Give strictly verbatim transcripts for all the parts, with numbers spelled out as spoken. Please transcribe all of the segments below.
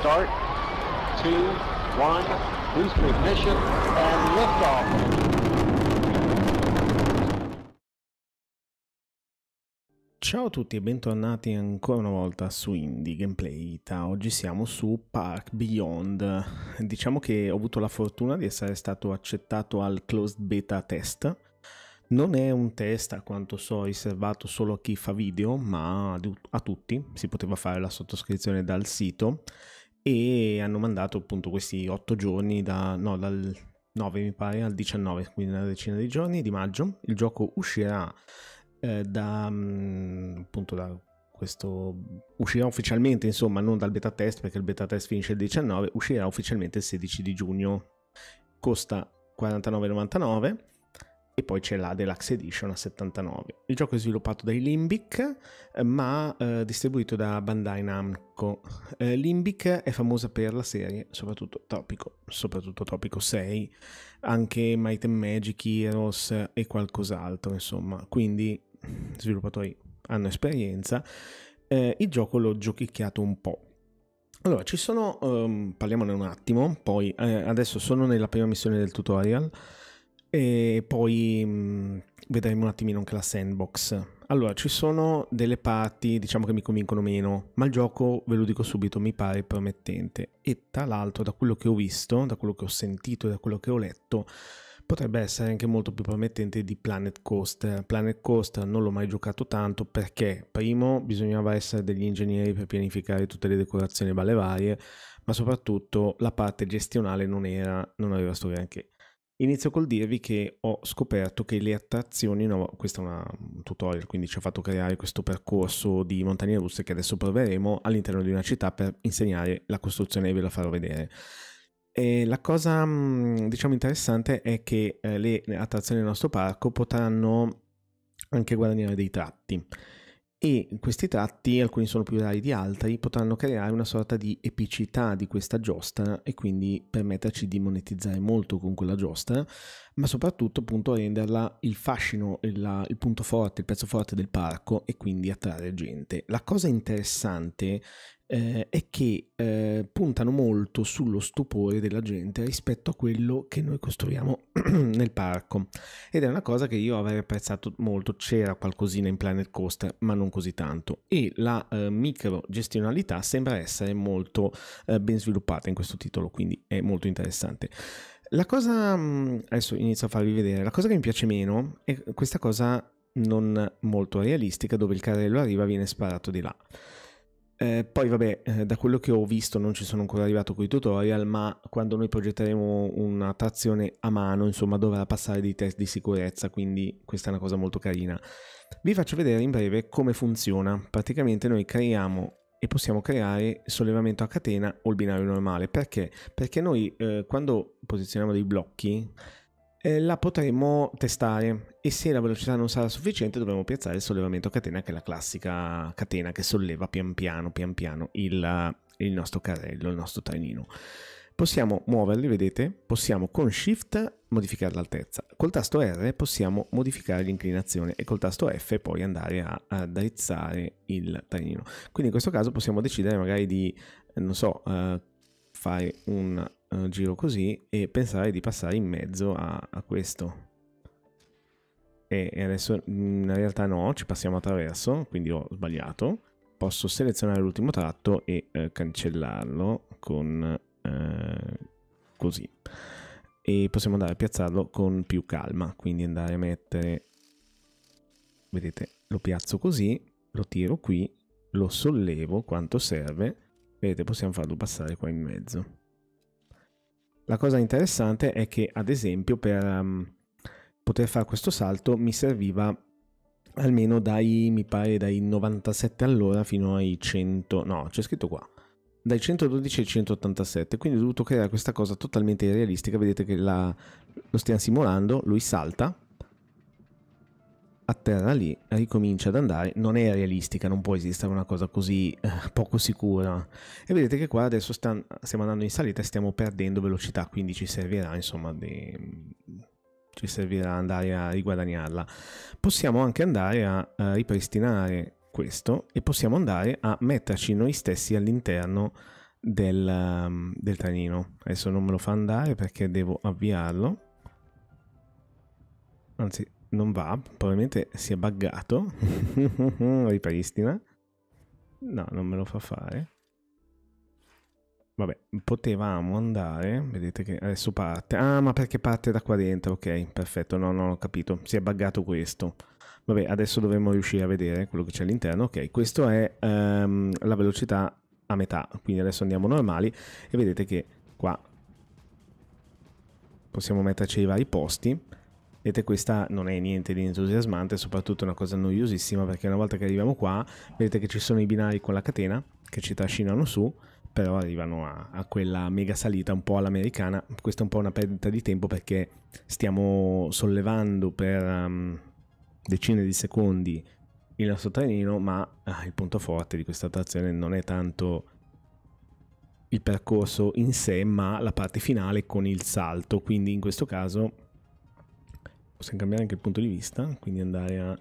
Start, two, one, boost to ignition, and liftoff. Ciao a tutti e bentornati ancora una volta su Indie Gameplay Ita. Oggi siamo su Park Beyond. Diciamo che ho avuto la fortuna di essere stato accettato al Closed Beta Test. Non è un test, a quanto so, riservato solo a chi fa video, ma a tutti. Si poteva fare la sottoscrizione dal sito e hanno mandato appunto questi otto giorni, da, no, dal nove mi pare al diciannove, quindi una decina di giorni di maggio. Il gioco uscirà eh, da appunto da questo, uscirà ufficialmente, insomma, non dal beta test, perché il beta test finisce il diciannove, uscirà ufficialmente il sedici di giugno. Costa quarantanove e novantanove. E poi c'è la Deluxe Edition a settantanove. Il gioco è sviluppato dai Limbic, ma eh, distribuito da Bandai Namco. Eh, Limbic è famosa per la serie, soprattutto Topico, soprattutto Topico sei, anche Might and Magic Heroes e qualcos'altro, insomma. Quindi i sviluppatori hanno esperienza. Eh, il gioco l'ho giochicchiato un po'. Allora, ci sono... Um, parliamone un attimo, poi eh, adesso sono nella prima missione del tutorial, e poi mh, vedremo un attimino anche la sandbox. Allora, ci sono delle parti, diciamo, che mi convincono meno, ma il gioco, ve lo dico subito, mi pare promettente, e tra l'altro, da quello che ho visto, da quello che ho sentito e da quello che ho letto, potrebbe essere anche molto più promettente di Planet Coaster. Planet Coaster non l'ho mai giocato tanto perché, primo, bisognava essere degli ingegneri per pianificare tutte le decorazioni balle varie, ma soprattutto la parte gestionale non era, non aveva storia anche. Inizio col dirvi che ho scoperto che le attrazioni, no, questo è una, un tutorial, quindi ci ha fatto creare questo percorso di montagne russe che adesso proveremo all'interno di una città per insegnare la costruzione e ve la farò vedere. E la cosa, diciamo, interessante è che eh, le attrazioni del nostro parco potranno anche guadagnare dei tratti. E questi tratti, alcuni sono più rari di altri, potranno creare una sorta di epicità di questa giostra e quindi permetterci di monetizzare molto con quella giostra, ma soprattutto appunto renderla il fascino, il, il punto forte, il pezzo forte del parco e quindi attrarre gente. La cosa interessante eh, è che eh, puntano molto sullo stupore della gente rispetto a quello che noi costruiamo nel parco, ed è una cosa che io avrei apprezzato molto. C'era qualcosina in Planet Coaster, ma non così tanto, e la eh, micro gestionalità sembra essere molto eh, ben sviluppata in questo titolo, quindi è molto interessante. La cosa, adesso inizio a farvi vedere, la cosa che mi piace meno è questa cosa non molto realistica dove il carrello arriva e viene sparato di là. Eh, poi vabbè, eh, da quello che ho visto non ci sono ancora arrivato con i tutorial, ma quando noi progetteremo un'attrazione a mano, insomma, dovrà passare dei test di sicurezza, quindi questa è una cosa molto carina. Vi faccio vedere in breve come funziona. Praticamente noi creiamo... e possiamo creare sollevamento a catena o il binario normale. Perché? Perché noi eh, quando posizioniamo dei blocchi eh, la potremo testare, e se la velocità non sarà sufficiente dovremo piazzare il sollevamento a catena, che è la classica catena che solleva pian piano pian piano il, il nostro carrello, il nostro trenino. Possiamo muoverli, vedete, possiamo con Shift modificare l'altezza, col tasto R possiamo modificare l'inclinazione e col tasto F poi andare a raddrizzare il trenino. Quindi in questo caso possiamo decidere magari di, non so, uh, fare un uh, giro così e pensare di passare in mezzo a, a questo. E, e adesso in realtà no, ci passiamo attraverso, quindi ho sbagliato. Posso selezionare l'ultimo tratto e uh, cancellarlo con uh, così. E possiamo andare a piazzarlo con più calma, quindi andare a mettere, vedete, lo piazzo così, lo tiro qui, lo sollevo quanto serve, vedete, possiamo farlo passare qua in mezzo. La cosa interessante è che, ad esempio, per um, poter fare questo salto mi serviva almeno dai, mi pare, dai novantasette all'ora fino ai cento, no, c'è scritto qua, dai centododici ai centottantasette, quindi ho dovuto creare questa cosa totalmente irrealistica. Vedete che la, lo stiamo simulando, lui salta, atterra lì, ricomincia ad andare. Non è realistica, non può esistere una cosa così eh, poco sicura. E vedete che qua adesso stanno, stiamo andando in salita e stiamo perdendo velocità, quindi ci servirà, insomma, di, ci servirà andare a riguadagnarla. Possiamo anche andare a, a ripristinare questo e possiamo andare a metterci noi stessi all'interno del, del trenino. Adesso non me lo fa andare perché devo avviarlo. Anzi, non va, probabilmente si è buggato. Ripristina. No, non me lo fa fare. Vabbè, potevamo andare. Vedete che adesso parte. Ah, ma perché parte da qua dentro? Ok, perfetto. No, non ho capito. Si è buggato questo. Vabbè, adesso dovremmo riuscire a vedere quello che c'è all'interno. Ok, questo è um, la velocità a metà. Quindi adesso andiamo normali e vedete che qua possiamo metterci i vari posti. Vedete, questa non è niente di entusiasmante, è soprattutto una cosa noiosissima, perché una volta che arriviamo qua, vedete che ci sono i binari con la catena che ci trascinano su, però arrivano a, a quella mega salita un po' all'americana. Questa è un po' una perdita di tempo perché stiamo sollevando per um, decine di secondi il nostro trenino, ma ah, il punto forte di questa attrazione non è tanto il percorso in sé, ma la parte finale con il salto. Quindi in questo caso possiamo cambiare anche il punto di vista, quindi andare a...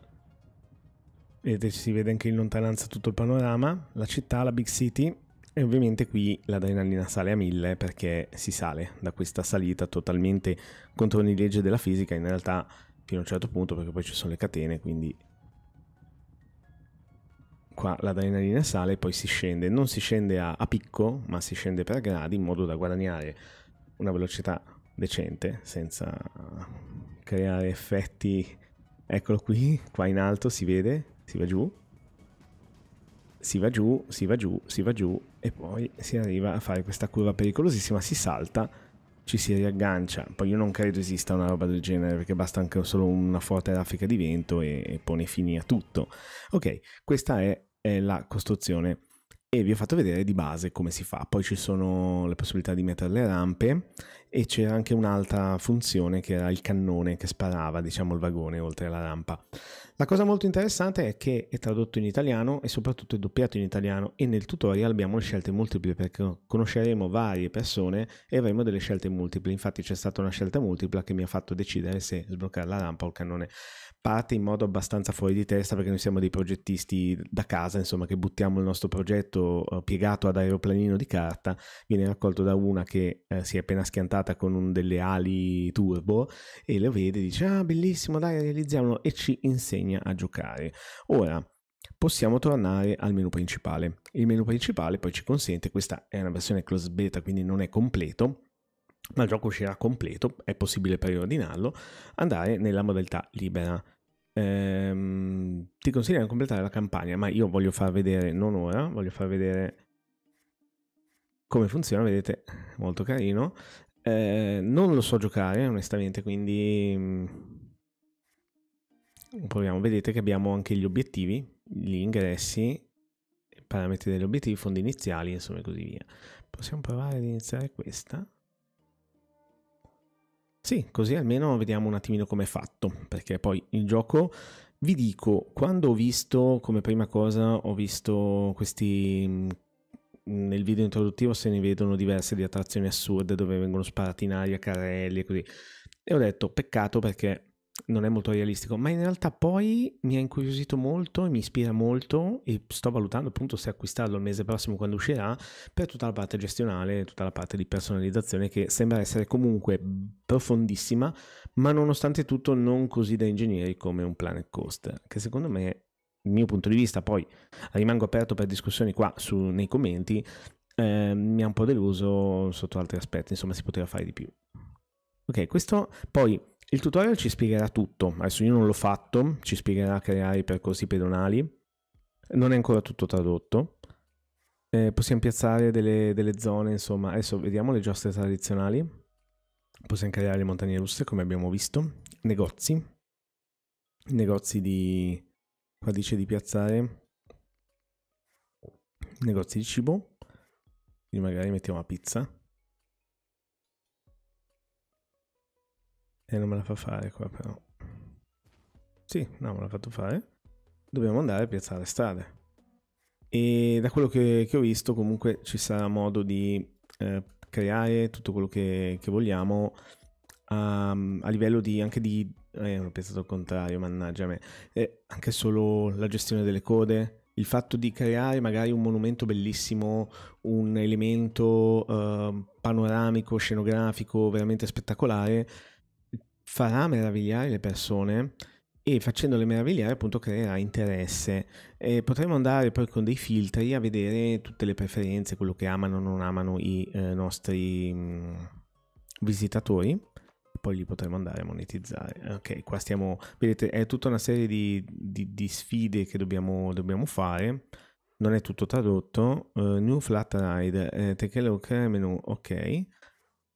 Vedete, si vede anche in lontananza tutto il panorama, la città, la big city, e ovviamente qui l'adrenalina sale a mille perché si sale da questa salita totalmente contro ogni legge della fisica, in realtà fino a un certo punto, perché poi ci sono le catene, quindi... Qua l'adrenalina sale e poi si scende, non si scende a, a picco, ma si scende per gradi in modo da guadagnare una velocità decente senza creare effetti. Eccolo qui, qua in alto si vede, si va giù, si va giù, si va giù, si va giù e poi si arriva a fare questa curva pericolosissima, si salta, ci si riaggancia. Poi io non credo esista una roba del genere, perché basta anche solo una forte raffica di vento e, e pone fine a tutto. Ok, questa è la costruzione e vi ho fatto vedere di base come si fa. Poi ci sono le possibilità di mettere le rampe e c'era anche un'altra funzione che era il cannone che sparava, diciamo, il vagone oltre alla rampa. La cosa molto interessante è che è tradotto in italiano e soprattutto è doppiato in italiano, e nel tutorial abbiamo le scelte multiple perché conosceremo varie persone e avremo delle scelte multiple. Infatti c'è stata una scelta multipla che mi ha fatto decidere se sbloccare la rampa o il cannone. Parte in modo abbastanza fuori di testa perché noi siamo dei progettisti da casa, insomma, che buttiamo il nostro progetto piegato ad aeroplanino di carta. Viene raccolto da una che eh, si è appena schiantata con un, delle ali turbo e lo vede e dice ah bellissimo, dai realizziamolo, e ci insegna a giocare. Ora possiamo tornare al menu principale. Il menu principale poi ci consente, questa è una versione closed beta quindi non è completo, ma il gioco uscirà completo, è possibile preordinarlo, andare nella modalità libera. Ehm, ti consiglio di completare la campagna, ma io voglio far vedere, non ora, voglio far vedere come funziona. Vedete, molto carino. Ehm, non lo so giocare onestamente, quindi proviamo. Vedete che abbiamo anche gli obiettivi, gli ingressi, i parametri degli obiettivi, fondi iniziali, insomma, e così via. Possiamo provare ad iniziare questa. Sì, così almeno vediamo un attimino com'è fatto, perché poi il gioco, vi dico, quando ho visto, come prima cosa, ho visto questi, nel video introduttivo se ne vedono diverse di attrazioni assurde dove vengono sparati in aria carrelli e così, e ho detto peccato perché non è molto realistico, ma in realtà poi mi ha incuriosito molto e mi ispira molto e sto valutando appunto se acquistarlo il mese prossimo quando uscirà, per tutta la parte gestionale, tutta la parte di personalizzazione che sembra essere comunque profondissima, ma nonostante tutto non così da ingegneri come un Planet Coaster, che secondo me, il mio punto di vista, poi rimango aperto per discussioni qua su, nei commenti, eh, mi ha un po' deluso sotto altri aspetti, insomma si poteva fare di più. Ok, questo poi... Il tutorial ci spiegherà tutto, adesso io non l'ho fatto, ci spiegherà a creare i percorsi pedonali, non è ancora tutto tradotto, eh, possiamo piazzare delle, delle zone, insomma, adesso vediamo le giostre tradizionali, possiamo creare le montagne russe come abbiamo visto, negozi, negozi di, qua dice di piazzare, negozi di cibo, quindi magari mettiamo la pizza. E non me la fa fare qua però. Sì, no, me l'ha fatto fare. Dobbiamo andare a piazzare strade. E da quello che, che ho visto comunque ci sarà modo di eh, creare tutto quello che, che vogliamo um, a livello di anche di... Eh, ho pensato al contrario, mannaggia me. Eh, anche solo la gestione delle code, il fatto di creare magari un monumento bellissimo, un elemento eh, panoramico, scenografico veramente spettacolare, farà meravigliare le persone e facendole meravigliare appunto creerà interesse. E potremo andare poi con dei filtri a vedere tutte le preferenze, quello che amano o non amano i eh, nostri mh, visitatori. Poi li potremo andare a monetizzare. Ok, qua stiamo, vedete, è tutta una serie di, di, di sfide che dobbiamo, dobbiamo fare. Non è tutto tradotto. Uh, new flat ride, eh, take a look menu, ok.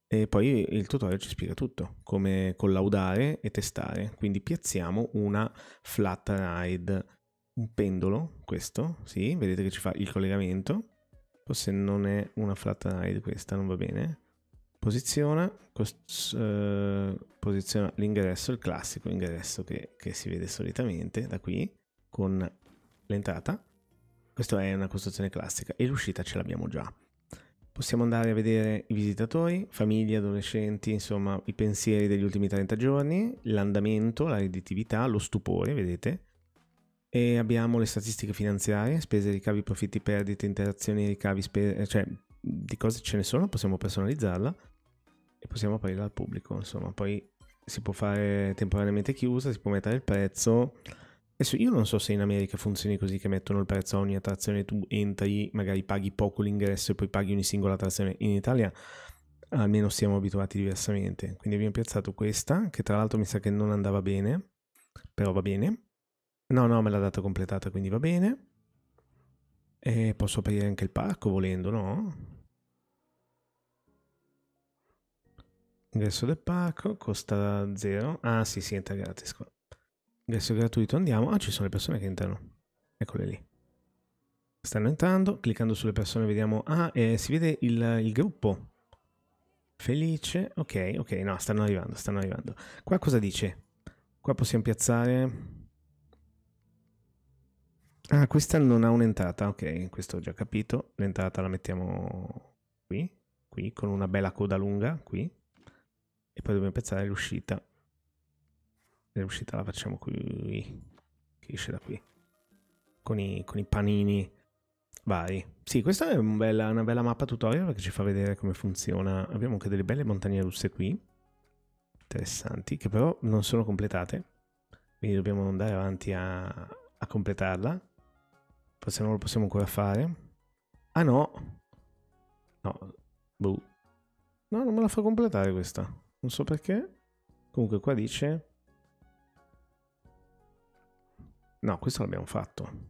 E poi il tutorial ci spiega tutto, come collaudare e testare. Quindi piazziamo una flat ride, un pendolo, questo, sì, vedete che ci fa il collegamento. Forse non è una flat ride questa, non va bene. Posiziona, eh, posiziona l'ingresso, il classico ingresso che, che si vede solitamente da qui, con l'entrata. Questa è una costruzione classica e l'uscita ce l'abbiamo già. Possiamo andare a vedere i visitatori, famiglie, adolescenti, insomma i pensieri degli ultimi trenta giorni, l'andamento, la redditività, lo stupore, vedete. E abbiamo le statistiche finanziarie, spese, ricavi, profitti, perdite, interazioni, ricavi, spese, cioè di cose ce ne sono, possiamo personalizzarla. E possiamo aprirla al pubblico, insomma, poi si può fare temporaneamente chiusa, si può mettere il prezzo. Adesso io non so se in America funzioni così, che mettono il prezzo a ogni attrazione, tu entri, magari paghi poco l'ingresso e poi paghi ogni singola attrazione. In Italia almeno siamo abituati diversamente. Quindi abbiamo piazzato questa, che tra l'altro mi sa che non andava bene, però va bene. No, no, me l'ha data completata, quindi va bene. E posso aprire anche il parco volendo, no? Ingresso del parco, costa zero. Ah sì, si entra gratis qua. Ingresso gratuito, andiamo. Ah, ci sono le persone che entrano. Eccole lì. Stanno entrando, cliccando sulle persone vediamo... Ah, eh, si vede il, il gruppo. Felice. Ok, ok, no, stanno arrivando, stanno arrivando. Qua cosa dice? Qua possiamo piazzare... Ah, questa non ha un'entrata. Ok, questo ho già capito. L'entrata la mettiamo qui, qui, con una bella coda lunga, qui. E poi dobbiamo pensare all'uscita. L'uscita la facciamo qui, che esce da qui, con i, con i panini vari. Sì, questa è un bella, una bella mappa tutorial che ci fa vedere come funziona. Abbiamo anche delle belle montagne russe qui, interessanti, che però non sono completate. Quindi dobbiamo andare avanti a, a completarla. Forse non lo possiamo ancora fare. Ah no! No, boh. No, non me la fa completare questa. Non so perché. Comunque qua dice... No, questo l'abbiamo fatto.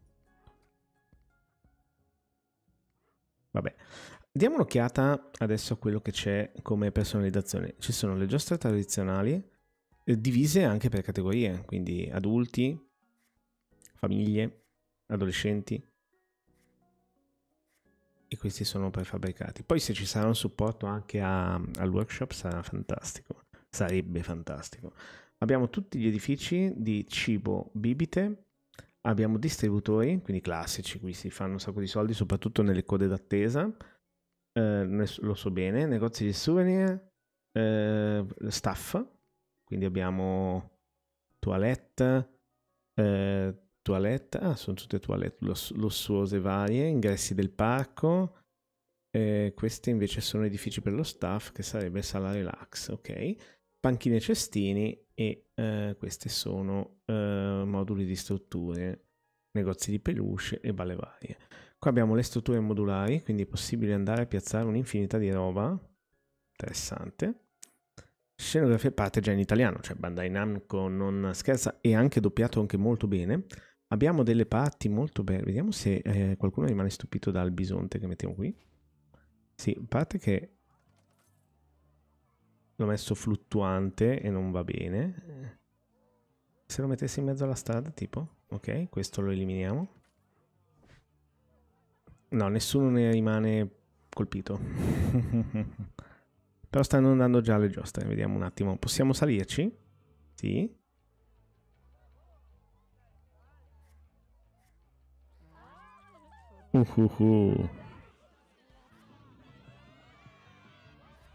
Vabbè. Diamo un'occhiata adesso a quello che c'è come personalizzazione. Ci sono le giostre tradizionali, eh, divise anche per categorie. Quindi adulti, famiglie, adolescenti. E questi sono prefabbricati. Poi se ci sarà un supporto anche a, al workshop sarà fantastico. Sarebbe fantastico. Abbiamo tutti gli edifici di cibo, bibite. Abbiamo distributori, quindi classici, qui si fanno un sacco di soldi, soprattutto nelle code d'attesa. Eh, lo so bene. Negozi di souvenir, eh, staff. Quindi abbiamo toilette, eh, toilette, ah, sono tutte toilette lussuose varie, ingressi del parco, eh, questi invece sono edifici per lo staff, che sarebbe sala relax, ok, panchine, cestini e eh, questi sono eh, moduli di strutture, negozi di peluche e balle varie. Qua abbiamo le strutture modulari, quindi è possibile andare a piazzare un'infinità di roba, interessante. Scenografia parte già in italiano, cioè Bandai Namco non scherza, e anche doppiato anche molto bene. Abbiamo delle parti molto belle, vediamo se eh, qualcuno rimane stupito dal bisonte che mettiamo qui. Sì, a parte che l'ho messo fluttuante e non va bene. Se lo mettessi in mezzo alla strada, tipo, ok, questo lo eliminiamo. No, nessuno ne rimane colpito. Però stanno andando già le giostre, vediamo un attimo. Possiamo salirci? Sì. Uhuhu.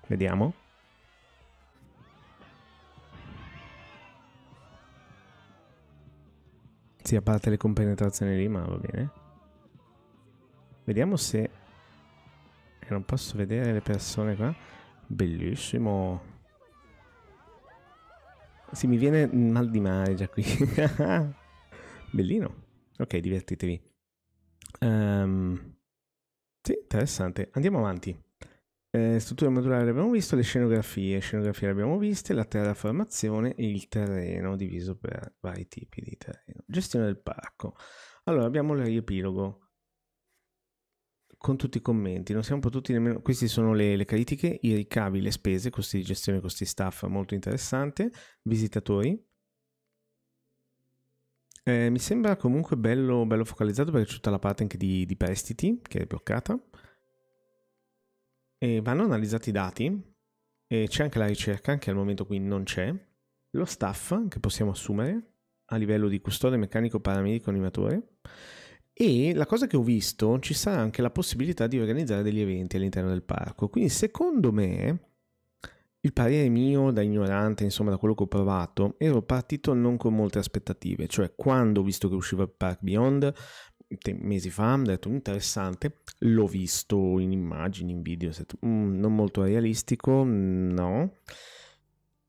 Vediamo. Sì, a parte le compenetrazioni lì, ma va bene. Vediamo se... E non posso vedere le persone qua. Bellissimo. Sì, mi viene mal di mare già qui. Bellino. Ok, divertitevi. Um... Sì, interessante. Andiamo avanti. Eh, struttura modulare l'abbiamo visto, le scenografie. Le scenografie le abbiamo viste, la terraformazione e il terreno diviso per vari tipi di terreno. Gestione del parco. Allora, abbiamo il riepilogo. Con tutti i commenti, non siamo potuti nemmeno... Questi sono le, le critiche, i ricavi, le spese, costi di gestione, costi staff, molto interessante. Visitatori. Eh, mi sembra comunque bello, bello focalizzato perché c'è tutta la parte anche di, di prestiti che è bloccata. E vanno analizzati i dati. E c'è anche la ricerca, che al momento qui non c'è. Lo staff che possiamo assumere a livello di custode, meccanico, paramedico, animatore. E la cosa che ho visto, ci sarà anche la possibilità di organizzare degli eventi all'interno del parco. Quindi secondo me, il parere mio da ignorante, insomma da quello che ho provato, ero partito non con molte aspettative. Cioè quando ho visto che usciva Park Beyond, mesi fa, mi ho detto interessante, l'ho visto in immagini, in video, detto, mm, non molto realistico, no...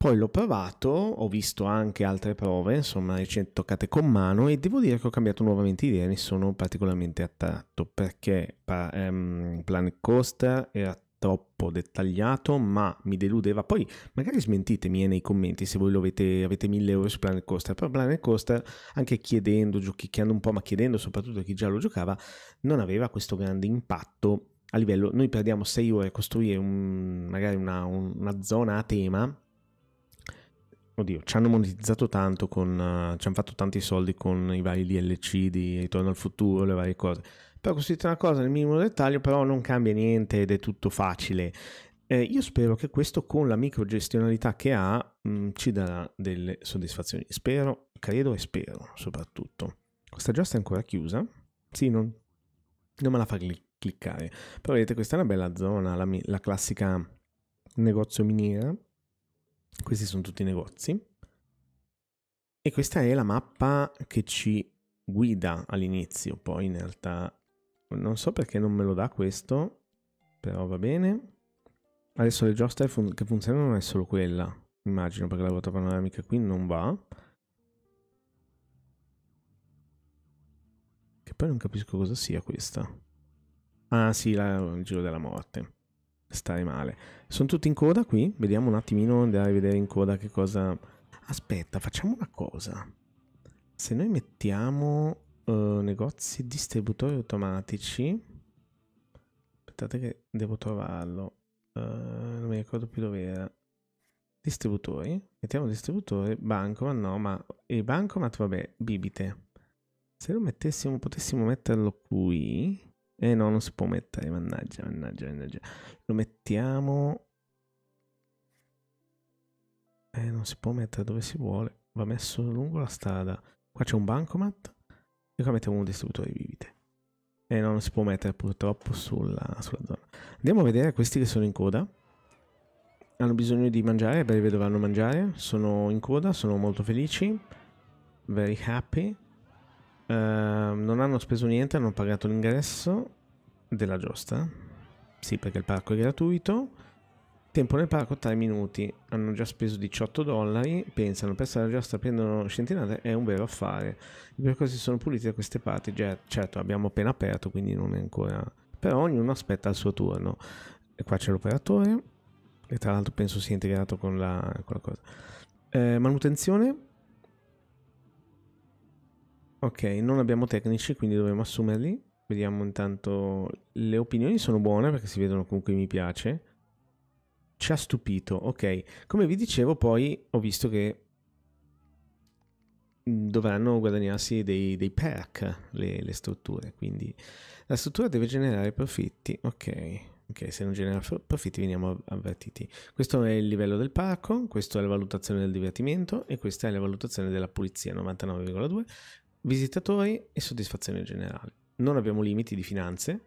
Poi l'ho provato, ho visto anche altre prove, insomma, recenti toccate con mano, e devo dire che ho cambiato nuovamente idea, ne sono particolarmente attratto, perché um, Planet Coaster era troppo dettagliato, ma mi deludeva. Poi magari smentitemi nei commenti se voi lo avete, avete mille euro su Planet Coaster, però Planet Coaster, anche chiedendo, giochicchiando un po', ma chiedendo soprattutto a chi già lo giocava, non aveva questo grande impatto a livello... Noi perdiamo sei ore a costruire un, magari una, una zona a tema. Oddio, ci hanno monetizzato tanto, con, uh, ci hanno fatto tanti soldi con i vari D L C di Ritorno al Futuro, le varie cose. Però costruite una cosa nel minimo dettaglio, però non cambia niente ed è tutto facile. Eh, io spero che questo, con la microgestionalità che ha, mh, ci darà delle soddisfazioni. Spero, credo e spero soprattutto. Questa giostra è ancora chiusa? Sì, non, non me la fa cliccare. Però vedete, questa è una bella zona, la, la classica negozio miniera. Questi sono tutti i negozi e questa è la mappa che ci guida all'inizio. Poi in realtà non so perché non me lo dà questo, però va bene. Adesso le giostre fun che funzionano non è solo quella, immagino, perché la ruota panoramica qui non va, che poi non capisco cosa sia questa. Ah sì, la, il giro della morte. Stare male. Sono tutti in coda qui. Vediamo un attimino, andare a vedere in coda che cosa... Aspetta, facciamo una cosa. Se noi mettiamo uh, negozi, distributori automatici... Aspettate che devo trovarlo. Uh, non mi ricordo più dove era. Distributori. Mettiamo distributore. Bancomat, no, ma... E bancomat, vabbè, bibite. Se lo mettessimo, potessimo metterlo qui... Eh no, non si può mettere, mannaggia, mannaggia, mannaggia. Lo mettiamo... Eh, non si può mettere dove si vuole. Va messo lungo la strada. Qua c'è un bancomat. E qua mettiamo un distributore di bibite. Eh no, non si può mettere purtroppo sulla, sulla zona. Andiamo a vedere questi che sono in coda. Hanno bisogno di mangiare, a breve dovranno mangiare. Sono in coda, sono molto felici. Very happy. Uh, non hanno speso niente, hanno pagato l'ingresso della giostra. Sì, perché il parco è gratuito. Tempo nel parco tre minuti. Hanno già speso diciotto dollari. Pensano, pensano alla giostra, prendono centinaia. È un vero affare. I percorsi sono puliti da queste parti. Già, certo, abbiamo appena aperto, quindi non è ancora... Però ognuno aspetta il suo turno. E qua c'è l'operatore, che tra l'altro penso sia integrato con la, con la cosa. Eh, manutenzione. Ok, non abbiamo tecnici, quindi dobbiamo assumerli. Vediamo intanto... Le opinioni sono buone, perché si vedono comunque mi piace. Ci ha stupito, ok. Come vi dicevo, poi ho visto che dovranno guadagnarsi dei, dei perk le, le strutture, quindi... La struttura deve generare profitti, ok. Ok, se non genera profitti veniamo avvertiti. Questo è il livello del parco, questa è la valutazione del divertimento e questa è la valutazione della pulizia, novantanove virgola due. Visitatori e soddisfazione generale. Non abbiamo limiti di finanze,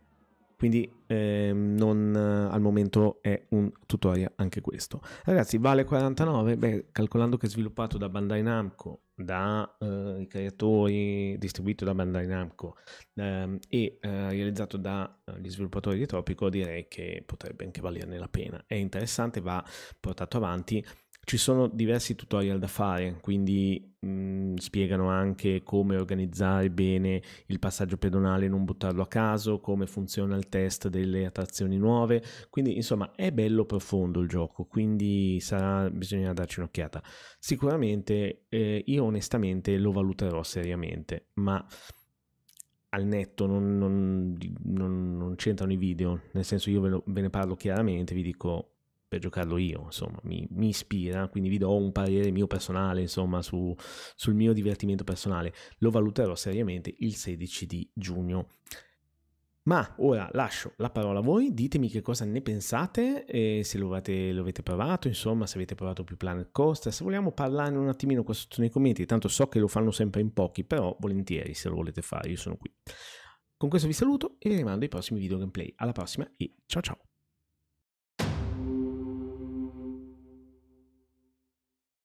Quindi eh, non, al momento è un tutorial anche questo. Ragazzi, vale quarantanove, beh, calcolando che è sviluppato da Bandai Namco, da eh, i creatori, distribuito da Bandai Namco ehm, e eh, realizzato dagli eh, sviluppatori di Tropico, direi che potrebbe anche valerne la pena. È interessante, va portato avanti. Ci sono diversi tutorial da fare, quindi mh, spiegano anche come organizzare bene il passaggio pedonale e non buttarlo a caso, come funziona il test delle attrazioni nuove, quindi insomma è bello profondo il gioco, quindi sarà, bisognerà darci un'occhiata. Sicuramente eh, io onestamente lo valuterò seriamente, ma al netto non, non, non, non c'entrano i video, nel senso io ve, lo, ve ne parlo chiaramente, vi dico... per giocarlo io, insomma, mi, mi ispira, quindi vi do un parere mio personale, insomma, su, sul mio divertimento personale. Lo valuterò seriamente il sedici di giugno. Ma ora lascio la parola a voi, ditemi che cosa ne pensate, e se lo avete, lo avete provato, insomma, se avete provato più Planet Coaster, se vogliamo parlarne un attimino qua sotto nei commenti, tanto so che lo fanno sempre in pochi, però volentieri se lo volete fare, io sono qui. Con questo vi saluto e vi rimando ai prossimi video gameplay. Alla prossima e ciao ciao!